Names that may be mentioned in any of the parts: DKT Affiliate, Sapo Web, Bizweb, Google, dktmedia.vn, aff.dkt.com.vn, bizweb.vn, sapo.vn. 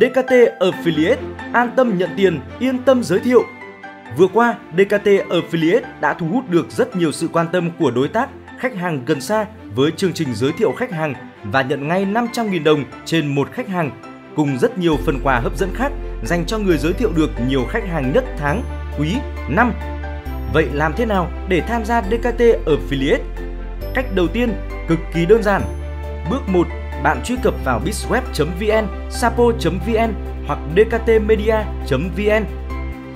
DKT Affiliate an tâm nhận tiền, yên tâm giới thiệu. Vừa qua, DKT Affiliate đã thu hút được rất nhiều sự quan tâm của đối tác, khách hàng gần xa với chương trình giới thiệu khách hàng và nhận ngay 500.000 đồng trên một khách hàng, cùng rất nhiều phần quà hấp dẫn khác dành cho người giới thiệu được nhiều khách hàng nhất tháng, quý, năm. Vậy làm thế nào để tham gia DKT Affiliate? Cách đầu tiên cực kỳ đơn giản. Bước 1, bạn truy cập vào bizweb.vn, sapo.vn hoặc dktmedia.vn.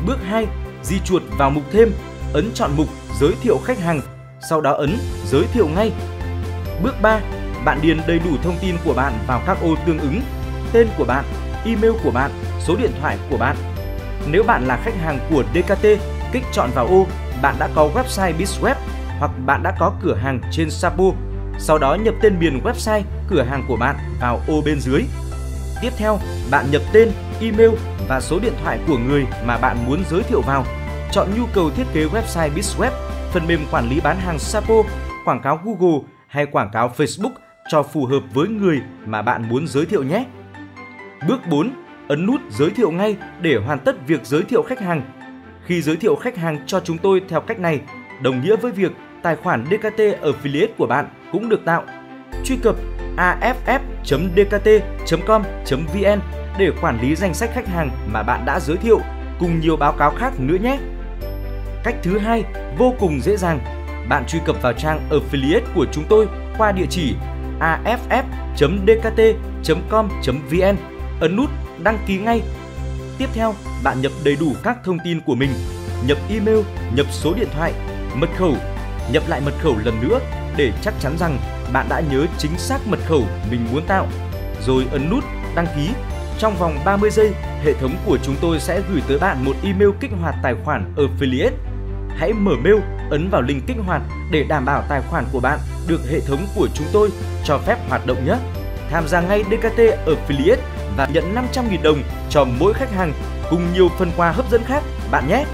Bước 2, di chuột vào mục thêm, ấn chọn mục giới thiệu khách hàng, sau đó ấn giới thiệu ngay. Bước 3, bạn điền đầy đủ thông tin của bạn vào các ô tương ứng: tên của bạn, email của bạn, số điện thoại của bạn. Nếu bạn là khách hàng của DKT, kích chọn vào ô bạn đã có website Bizweb hoặc bạn đã có cửa hàng trên Sapo. Sau đó nhập tên miền website, cửa hàng của bạn vào ô bên dưới. Tiếp theo, bạn nhập tên, email và số điện thoại của người mà bạn muốn giới thiệu vào. Chọn nhu cầu thiết kế website Bizweb, phần mềm quản lý bán hàng Sapo, quảng cáo Google hay quảng cáo Facebook cho phù hợp với người mà bạn muốn giới thiệu nhé. Bước 4, ấn nút giới thiệu ngay để hoàn tất việc giới thiệu khách hàng. Khi giới thiệu khách hàng cho chúng tôi theo cách này, đồng nghĩa với việc tài khoản DKT Affiliate của bạn cũng được tạo. Truy cập aff.dkt.com.vn để quản lý danh sách khách hàng mà bạn đã giới thiệu cùng nhiều báo cáo khác nữa nhé. Cách thứ hai vô cùng dễ dàng. Bạn truy cập vào trang Affiliate của chúng tôi qua địa chỉ aff.dkt.com.vn, ấn nút đăng ký ngay. Tiếp theo, bạn nhập đầy đủ các thông tin của mình, nhập email, nhập số điện thoại, mật khẩu, nhập lại mật khẩu lần nữa để chắc chắn rằng bạn đã nhớ chính xác mật khẩu mình muốn tạo, rồi ấn nút đăng ký. Trong vòng 30 giây, hệ thống của chúng tôi sẽ gửi tới bạn một email kích hoạt tài khoản Affiliate. Hãy mở mail, ấn vào link kích hoạt để đảm bảo tài khoản của bạn được hệ thống của chúng tôi cho phép hoạt động nhé. Tham gia ngay DKT Affiliate và nhận 500.000 đồng cho mỗi khách hàng cùng nhiều phần quà hấp dẫn khác bạn nhé.